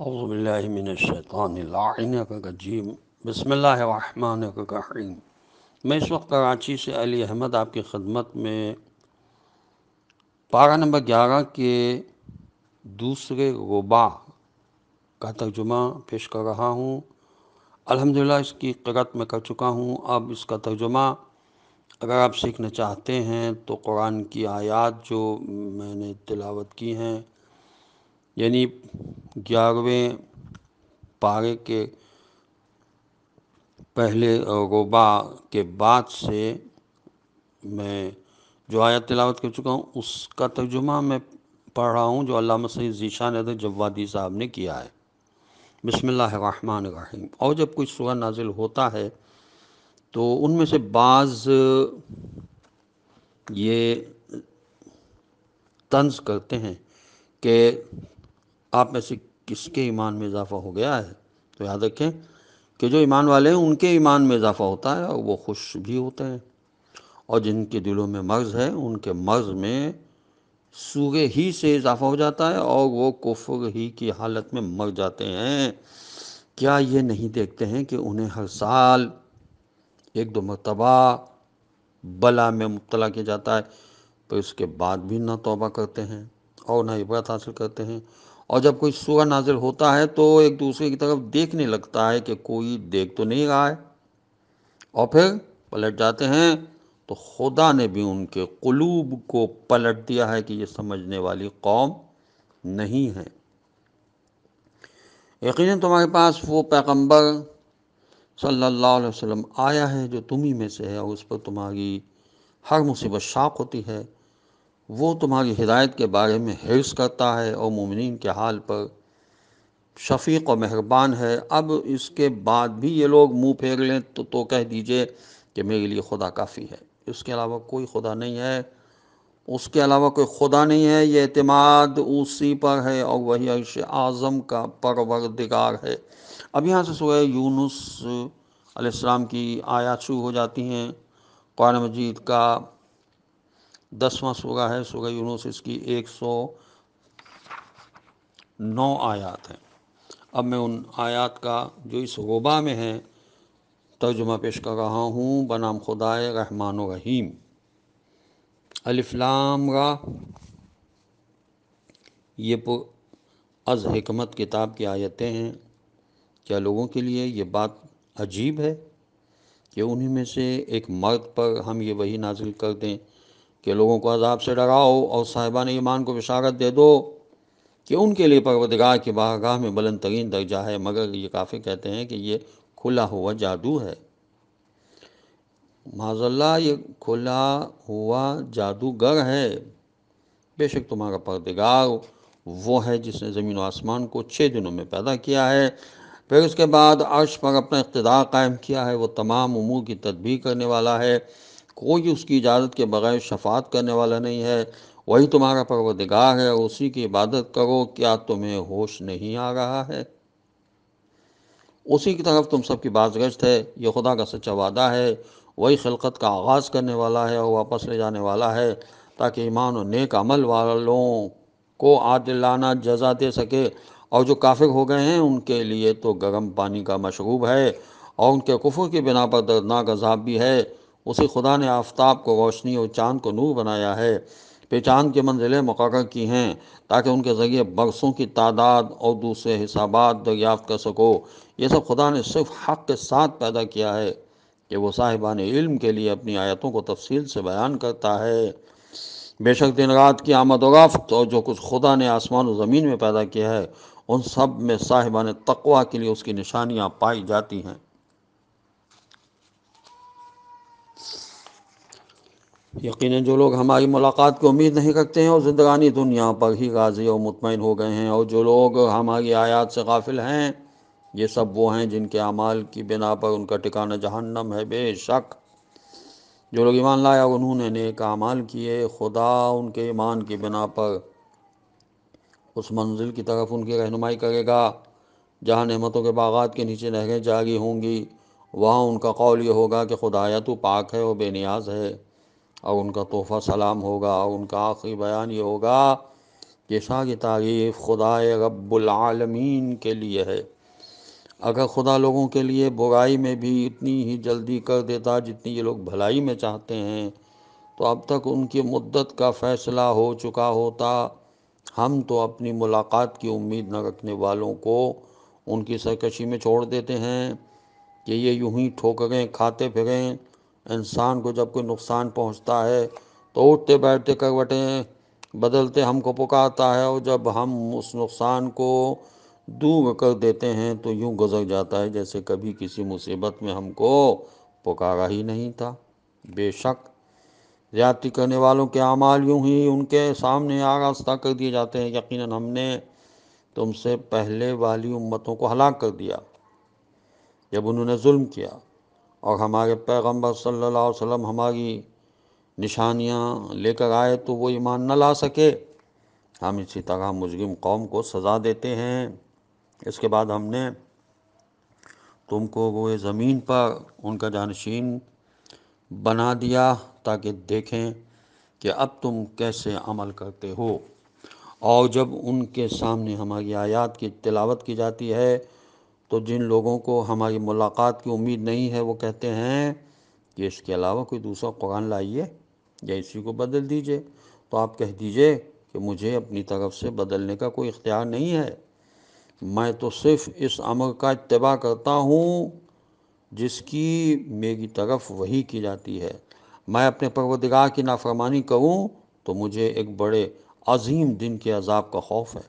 औज़ु बिल्लाहि मिनश शैतानिर रजीम बिस्मिल्लाहिर रहमानिर रहीम। मैं इस वक्त कराची से अली अहमद आपकी खिदमत में पारा नंबर 11 के दूसरे रुबा का तर्जुमा पेश कर रहा हूँ। अल्हम्दुलिल्लाह इसकी क़राअत में कर चुका हूँ। अब इसका तर्जुमा अगर आप सीखना चाहते हैं तो कुरान की आयात जो मैंने तिलावत की हैं, यानी 11वें पारे के पहले रुबा के बाद से मैं जो आयत तिलावत कर चुका हूँ उसका तर्जुमा मैं पढ़ रहा हूँ, जो अल्लामा सैयद ज़ीशान हैदर जवादी साहब ने किया है। बिस्मिल्लाहिर्रहमानिर्रहीम। और जब कोई सूरा नाजिल होता है तो उनमें से बाज़ ये तंज करते हैं कि आप में से किसके ईमान में इजाफ़ा हो गया है। तो याद रखें कि जो ईमान वाले हैं उनके ईमान में इजाफ़ा होता है और वो खुश भी होते हैं, और जिनके दिलों में मर्ज़ है उनके मर्ज़ में सूगे ही से इजाफ़ा हो जाता है और वो कुफ्र ही की हालत में मर जाते हैं। क्या ये नहीं देखते हैं कि उन्हें हर साल एक दो मरतबा बला में मुब्तला किया जाता है, पर इसके बाद भी ना तौबा करते हैं और ना इबरत हासिल करते हैं। और जब कोई सूरा नाजिल होता है तो एक दूसरे की तरफ देखने लगता है कि कोई देख तो नहीं रहा है, और फिर पलट जाते हैं तो खुदा ने भी उनके कुलूब को पलट दिया है कि ये समझने वाली कौम नहीं है। यकीनन तुम्हारे पास वो पैगंबर सल्लल्लाहु अलैहि वसल्लम आया है जो तुम ही में से है, और उस पर तुम्हारी हर मुसीबत शाक होती है। वो तुम्हारी हिदायत के बारे में हिर्स करता है और मोमिनीन के हाल पर शफीक और मेहरबान है। अब इसके बाद भी ये लोग मुंह फेर लें तो कह दीजिए कि मेरे लिए खुदा काफ़ी है, इसके अलावा कोई खुदा नहीं है, उसके अलावा कोई खुदा नहीं है। ये एतमाद उसी पर है और वही अर्श आज़म का परवरदिगार है। अब यहाँ से सूरह यूनुस अलैहिस्सलाम की आयात शुरू हो जाती हैं। कुरान मजीद का 10वां सूरा है, सूरा यूनुस, इसकी 109 आयात हैं। अब मैं उन आयात का जो इस रुबा में है तर्जुमा पेश कर रहा हूँ, बनाम खुदाए रहमान रहीम। अलिफ लाम रा, ये अज़ हिकमत किताब की आयतें हैं। क्या लोगों के लिए ये बात अजीब है कि उन्हीं में से एक मर्द पर हम ये वही नाजिल कर दें कि लोगों को अजाब से डराओ और साहिबान ईमान को बिशारत दे दो कि उनके लिए परवरदिगार की बारगाह में बुलंद तरीन दर्जा है, मगर ये काफ़िर कहते हैं कि ये खुला हुआ जादू है। माज़ल्लाह, ये खुला हुआ जादूगर है। बेशक तुम्हारा परवरदिगार वो है जिसने ज़मीन और आसमान को 6 दिनों में पैदा किया है, फिर उसके बाद अर्श पर अपना इक़्तिदार कायम किया है। वो तमाम उमूर की तदबीर करने वाला है, कोई उसकी इजाज़त के बगैर शफात करने वाला नहीं है। वही तुम्हारा परवरदिगार है, उसी की इबादत करो। क्या तुम्हें होश नहीं आ रहा है? उसी की तरफ तुम सबकी बाज़गश्त है। ये खुदा का सच्चा वादा है, वही खिलकत का आगाज़ करने वाला है और वापस ले जाने वाला है, ताकि ईमान और नेक अमल वालों को आदिलाना जज़ा दे सके। और जो काफिर हो गए हैं उनके लिए तो गर्म पानी का मशरूब है, और उनके कुफ्र की बिना पर दर्दनाक अज़ाब भी है। उसी खुदा ने आफ़ताब को रोशनी और चाँद को नूर बनाया है, फिर चाँद की मंजिलें मुकर्रर की हैं ताकि उनके ज़रिए बरसों की तादाद और दूसरे हिसाबात दरियाफ़त कर सको। ये सब खुदा ने सिर्फ हक़ के साथ पैदा किया है कि वो साहिबान इल्म के लिए अपनी आयतों को तफसील से बयान करता है। बेशक दिन रात की आमदोरफ़्त और जो कुछ खुदा ने आसमान और ज़मीन में पैदा किया है, उन सब में साहिबान तक़वा के लिए उसकी निशानियाँ पाई जाती हैं। यकीनन जो लोग हमारी मुलाकात की उम्मीद नहीं रखते हैं और ज़िंदगानी दुनिया पर ही राज़ी और मुतमईन हो गए हैं, और जो लोग हमारी आयात से गाफिल हैं, ये सब वो हैं जिनके अमाल की बिना पर उनका ठिकाना जहन्नम है। बेशक जो लोग ईमान लाए और उन्होंने नेक अमाल किए, खुदा उनके ईमान की बिना पर उस मंजिल की तरफ उनकी रहनुमाई करेगा जहाँ नेमतों के बागात के नीचे नहरें जारी होंगी। वहाँ उनका कौल ये होगा कि खुदाया तू पाक है और बेनियाज है, और उनका तोहफ़ा सलाम होगा। और उनका आखिरी बयान ये होगा जैसा कि तारीफ़ खुदाए रब्बुल आलमीन के लिए है। अगर खुदा लोगों के लिए बुराई में भी इतनी ही जल्दी कर देता जितनी ये लोग भलाई में चाहते हैं तो अब तक उनकी मुद्दत का फ़ैसला हो चुका होता। हम तो अपनी मुलाकात की उम्मीद न रखने वालों को उनकी सरकशी में छोड़ देते हैं कि ये यूं ही ठोकरें खाते फिरें। इंसान को जब कोई नुकसान पहुंचता है तो उठते बैठते करवटें बदलते हमको पुकारता है, और जब हम उस नुकसान को दूर कर देते हैं तो यूं गुजर जाता है जैसे कभी किसी मुसीबत में हमको पुकारा ही नहीं था। बेशक ज़्यादती करने वालों के अमाल यूं ही उनके सामने आरास्ता कर दिए जाते हैं। यकीनन हमने तुमसे पहले वाली उम्मतों को हलाक कर दिया जब उन्होंने जुल्म किया, और हमारे पैगंबर सल्लल्लाहु अलैहि वसल्लम हमारी निशानियाँ लेकर आए तो वो ईमान न ला सके। हम इसी तरह मुजरिम कौम को सज़ा देते हैं। इसके बाद हमने तुमको वो ज़मीन पर उनका जानशीन बना दिया ताकि देखें कि अब तुम कैसे अमल करते हो। और जब उनके सामने हमारी आयत की तिलावत की जाती है तो जिन लोगों को हमारी मुलाकात की उम्मीद नहीं है वो कहते हैं कि इसके अलावा कोई दूसरा कुरान लाइए या इसी को बदल दीजिए। तो आप कह दीजिए कि मुझे अपनी तरफ से बदलने का कोई इख्तियार नहीं है, मैं तो सिर्फ़ इस अमर का इत्तबा करता हूँ जिसकी मेरी तरफ वही की जाती है। मैं अपने परवरदिगार की नाफरमानी करूँ तो मुझे एक बड़े अजीम दिन के अजाब का खौफ है।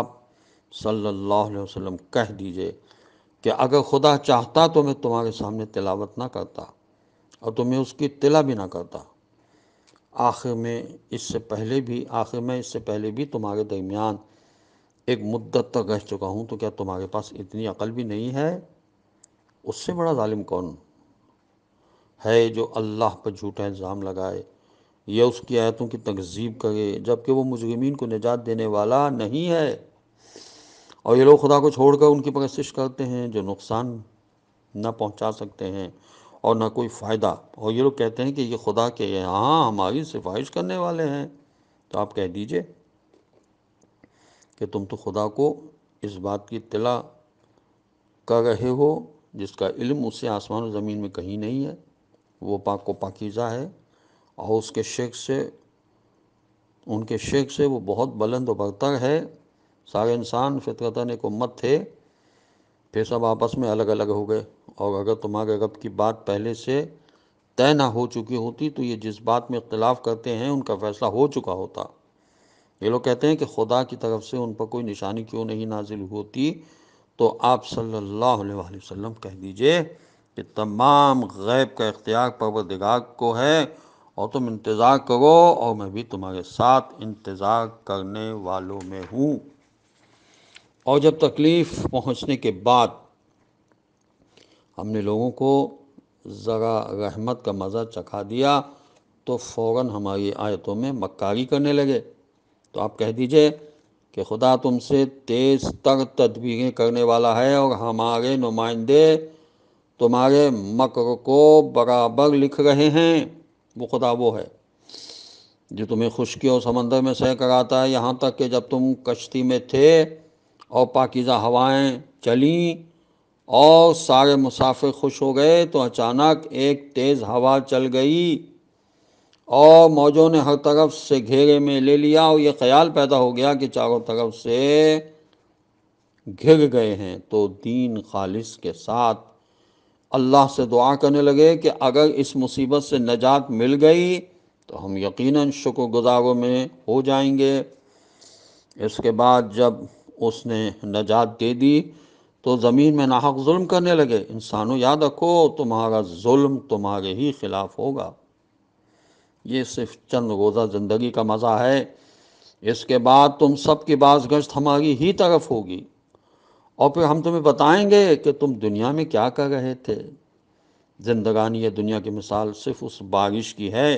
आप सल्लल्लाहु अलैहि वसल्लम कह दीजिए कि अगर खुदा चाहता तो मैं तुम्हारे सामने तिलावत ना करता और तुम्हें उसकी तिला भी ना करता। आखिर में इससे पहले भी तुम्हारे दरमियान एक मुद्दत तक रह चुका हूँ, तो क्या तुम्हारे पास इतनी अकल भी नहीं है? उससे बड़ा जालिम कौन है जो अल्लाह पर झूठा इल्ज़ाम लगाए या उसकी आयतों की तकज़ीब करे जबकि वो मुजरिमीन को निजात देने वाला नहीं है। और ये लोग खुदा को छोड़कर उनकी परस्तिश करते हैं जो नुकसान न पहुँचा सकते हैं और ना कोई फ़ायदा, और ये लोग कहते हैं कि ये खुदा के यहाँ हमारी सिफारिश करने वाले हैं। तो आप कह दीजिए कि तुम तो खुदा को इस बात की इत्तला कर रहे हो जिसका इल्म उससे आसमान और ज़मीन में कहीं नहीं है। वो पाक को पाकीज़ा है और उनके शेख से वो बहुत बुलंद और बरतर है। सारे इंसान फितरतन एक उम्मत थे, फिर सब आपस में अलग अलग हो गए, और अगर तुम्हारे रब की बात पहले से तय ना हो चुकी होती तो ये जिस बात में इख्तिलाफ़ करते हैं उनका फ़ैसला हो चुका होता। ये लोग कहते हैं कि खुदा की तरफ से उन पर कोई निशानी क्यों नहीं नाजिल होती। तो आप सल्लल्लाहु अलैहि वसल्लम कह दीजिए कि तमाम गैब का इख्तियार परवरदिगार को है, और तुम इंतज़ार करो और मैं भी तुम्हारे साथ इंतज़ार करने वालों में हूँ। और जब तकलीफ़ पहुँचने के बाद हमने लोगों को ज़रा रहमत का मज़ा चखा दिया तो फ़ौरन हमारी आयतों में मक्कारी करने लगे। तो आप कह दीजिए कि खुदा तुमसे तेज़ तर तदबीरें करने वाला है, और हमारे नुमाइंदे तुम्हारे मकर को बराबर लिख रहे हैं। वो खुदा वो है जो तुम्हें खुश्की और समंदर में सैर कराता है, यहाँ तक कि जब तुम कश्ती में थे और पाकीज़ा हवाएं चलीं और सारे मुसाफिर खुश हो गए तो अचानक एक तेज़ हवा चल गई और मौजों ने हर तरफ से घेरे में ले लिया, और ये ख्याल पैदा हो गया कि चारों तरफ से घिर गए हैं। तो दीन खालिस के साथ अल्लाह से दुआ करने लगे कि अगर इस मुसीबत से नजात मिल गई तो हम यकीनन शुक्रगुजारों में हो जाएंगे। इसके बाद जब उसने नजात दे दी तो ज़मीन में नाहक जुल्म करने लगे। इंसानों याद रखो, तुम्हारा जुल्म तुम्हारे ही ख़िलाफ़ होगा। ये सिर्फ चंद रोज़ा ज़िंदगी का मज़ा है, इसके बाद तुम सब की बाज़गश्त हमारी ही तरफ होगी, और फिर हम तुम्हें बताएंगे कि तुम दुनिया में क्या कर रहे थे। जिंदगानी ये दुनिया की मिसाल सिर्फ उस बारिश की है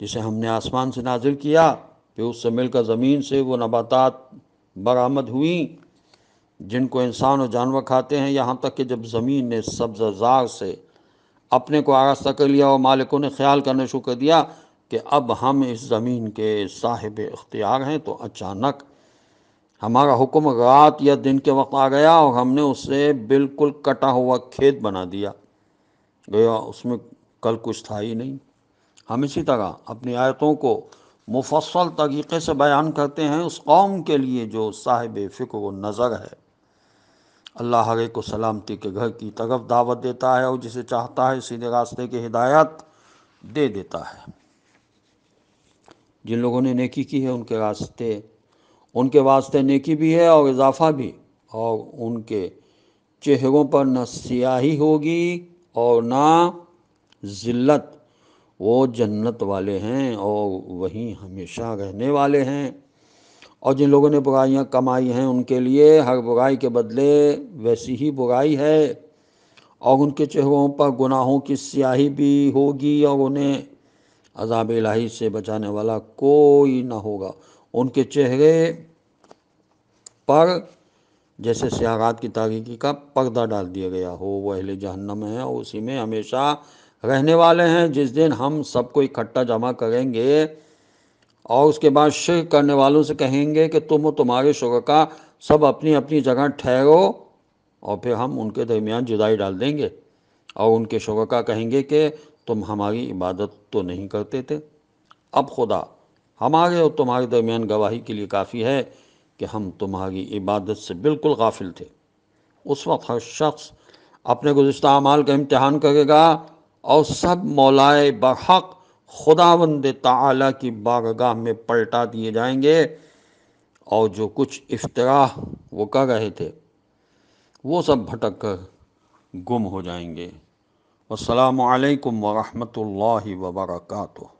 जिसे हमने आसमान से नाजिल किया, फिर उससे मिलकर ज़मीन से वो नबातात बरामद हुई जिनको इंसान और जानवर खाते हैं, यहाँ तक कि जब ज़मीन ने सब्ज़ार से अपने को आरास्ता कर लिया और मालिकों ने ख्याल करना शुरू कर दिया कि अब हम इस ज़मीन के साहिब इख्तियार हैं, तो अचानक हमारा हुक्म रात या दिन के वक्त आ गया और हमने उसे बिल्कुल कटा हुआ खेत बना दिया, गया उसमें कल कुछ था ही नहीं। हम इसी तरह अपनी आयतों को मुफस्सल तरीक़े से बयान करते हैं उस कौम के लिए जो साहिब फ़िक्र व नज़र है। अल्लाह हर एक को सलामती के घर की तरफ दावत देता है और जिसे चाहता है सीधे रास्ते की हिदायत दे देता है। जिन लोगों ने नेकी की है उनके वास्ते नेकी भी है और इजाफा भी, और उनके चेहरों पर न सियाही होगी और ना ज़िल्लत। वो जन्नत वाले हैं और वहीं हमेशा रहने वाले हैं। और जिन लोगों ने बुराइयां कमाई हैं उनके लिए हर बुराई के बदले वैसी ही बुराई है, और उनके चेहरों पर गुनाहों की स्याही भी होगी और उन्हें अज़ाब इलाही से बचाने वाला कोई ना होगा। उनके चेहरे पर जैसे सियारात की तारीकी का पर्दा डाल दिया गया हो। वह अहले जहन्नम है और उसी में हमेशा रहने वाले हैं। जिस दिन हम सबको इकट्ठा जमा करेंगे और उसके बाद शिर्क करने वालों से कहेंगे कि तुम और तुम्हारे शुरका सब अपनी अपनी जगह ठहरो, और फिर हम उनके दरमियान जुदाई डाल देंगे और उनके शुरका कहेंगे कि तुम हमारी इबादत तो नहीं करते थे। अब खुदा हमारे और तुम्हारे दरमियान गवाही के लिए काफ़ी है कि हम तुम्हारी इबादत से बिल्कुल गाफिल थे। उस वक्त हर शख्स अपने गुज़िश्ता अमाल का इम्तिहान करेगा और सब मौलाए बहक़ खुदावंद ताला की बारगाह में पलटा दिए जाएंगे। और जो कुछ इफ्तराह वो कर रहे थे वो सब भटक कर गुम हो जाएंगे। अस्सलामु अलैकुम वरहमतुल्लाहि वबरकातुहू।